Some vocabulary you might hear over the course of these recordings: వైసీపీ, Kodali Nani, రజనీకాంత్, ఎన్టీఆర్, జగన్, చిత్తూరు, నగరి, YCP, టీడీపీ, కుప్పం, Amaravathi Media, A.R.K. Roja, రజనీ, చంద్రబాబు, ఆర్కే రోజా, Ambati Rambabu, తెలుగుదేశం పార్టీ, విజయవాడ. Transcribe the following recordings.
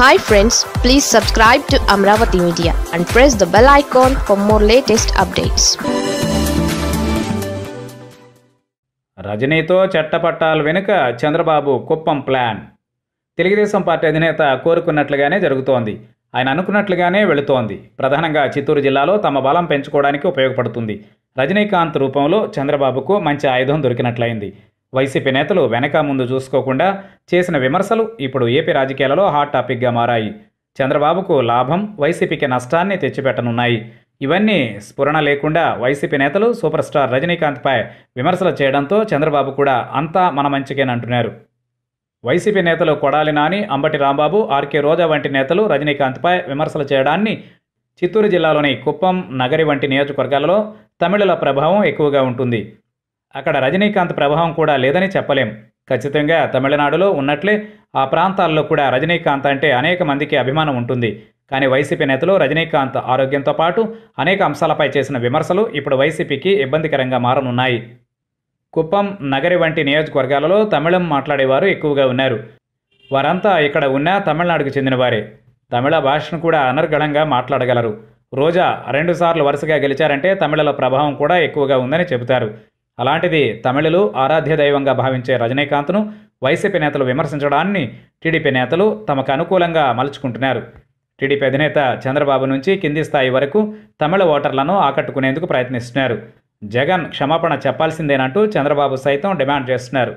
Hi friends, please subscribe to Amravati Media and press the bell icon for more latest updates. రజనీతో చట్టపట్టాల వెనుక చంద్రబాబు కుప్పం plan. తెలుగుదేశం పార్టీ అధినేత కోరుకున్నట్లుగానే జరుగుతోంది. ఆయన అనుకున్నట్లుగానే వెళుతోంది. ప్రధానంగా చిత్తూరు జిల్లాలో తమ బలం పెంచుకోవడానికి ఉపయోగపడుతుంది. రజనీకాంత్ రూపంలో చంద్రబాబుకు మంచి ఆయుధం దొరికినట్లయింది. వైసీపీ నేతలు వెనక ముందు చూసుకోకుండా చేసిన విమర్శలు ఇప్పుడు ఏపీ రాజకీయాలలో హాట్ టాపిక్గా మారాయి. చంద్రబాబుకు లాభం, వైసీపీకి నష్టాన్ని తెచ్చిపెట్టనున్నాయి. ఇవన్నీ స్ఫురణ లేకుండా వైసీపీ నేతలు సూపర్ స్టార్ రజనీకాంత్పై విమర్శలు చేయడంతో చంద్రబాబు కూడా అంతా మన మంచికేనంటున్నారు. వైసీపీ నేతలు కొడాలి నాని, అంబటి రాంబాబు, ఆర్కే రోజా వంటి నేతలు రజనీకాంత్పై విమర్శలు చేయడాన్ని చిత్తూరు జిల్లాలోని కుప్పం, నగరి వంటి నియోజకవర్గాలలో తమిళుల ప్రభావం ఎక్కువగా ఉంటుంది. అక్కడ రజనీకాంత్ ప్రభావం కూడా లేదని చెప్పలేం. ఖచ్చితంగా తమిళనాడులో ఉన్నట్లే ఆ ప్రాంతాల్లో కూడా రజనీకాంత్ అంటే అనేక మందికి అభిమానం ఉంటుంది. కానీ వైసీపీ నేతలు రజనీకాంత్ ఆరోగ్యంతో పాటు అనేక అంశాలపై చేసిన విమర్శలు ఇప్పుడు వైసీపీకి ఇబ్బందికరంగా మారనున్నాయి. కుప్పం, నగరి వంటి నియోజకవర్గాలలో తమిళం మాట్లాడేవారు ఎక్కువగా ఉన్నారు. వారంతా ఇక్కడ ఉన్న తమిళనాడుకు చెందినవారే. తమిళ భాషను కూడా అనర్గళంగా మాట్లాడగలరు. రోజా 2 సార్లు వరుసగా గెలిచారంటే తమిళల ప్రభావం కూడా ఎక్కువగా ఉందని చెబుతారు. అలాంటిది తమిళులు ఆరాధ్య దైవంగా భావించే రజనీకాంత్ను వైసీపీ నేతలు విమర్శించడాన్ని టీడీపీ నేతలు తమకు అనుకూలంగా మలుచుకుంటున్నారు. టీడీపీ అధినేత చంద్రబాబు నుంచి కింది స్థాయి వరకు తమిళ ఓటర్లను ఆకట్టుకునేందుకు ప్రయత్నిస్తున్నారు. జగన్ క్షమాపణ చెప్పాల్సిందేనంటూ చంద్రబాబు సైతం డిమాండ్ చేస్తున్నారు.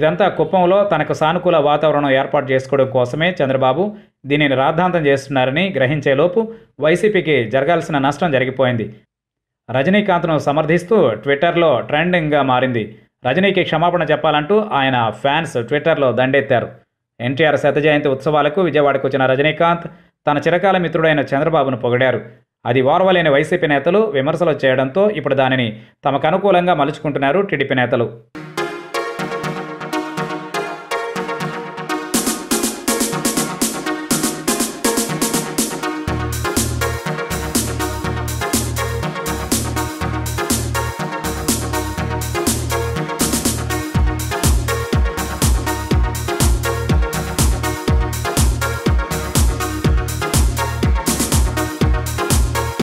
ఇదంతా కుప్పంలో తనకు సానుకూల వాతావరణం ఏర్పాటు చేసుకోవడం కోసమే చంద్రబాబు దీనిని రాద్ధాంతం చేస్తున్నారని గ్రహించేలోపు వైసీపీకి జరగాల్సిన నష్టం జరిగిపోయింది. రజనీకాంత్ను సమర్థిస్తూ ట్విట్టర్లో ట్రెండింగ్గా మారింది. రజనీకి క్షమాపణ చెప్పాలంటూ ఆయన ఫ్యాన్స్ ట్విట్టర్లో దండెత్తారు. ఎన్టీఆర్ శతజయంతి ఉత్సవాలకు విజయవాడకు వచ్చిన రజనీకాంత్ తన చిరకాల మిత్రుడైన చంద్రబాబును పొగిడారు. అది ఓర్వలేని వైసీపీ నేతలు విమర్శలు చేయడంతో ఇప్పుడు దానిని తమకు అనుకూలంగా మలుచుకుంటున్నారు టీడీపీ నేతలు.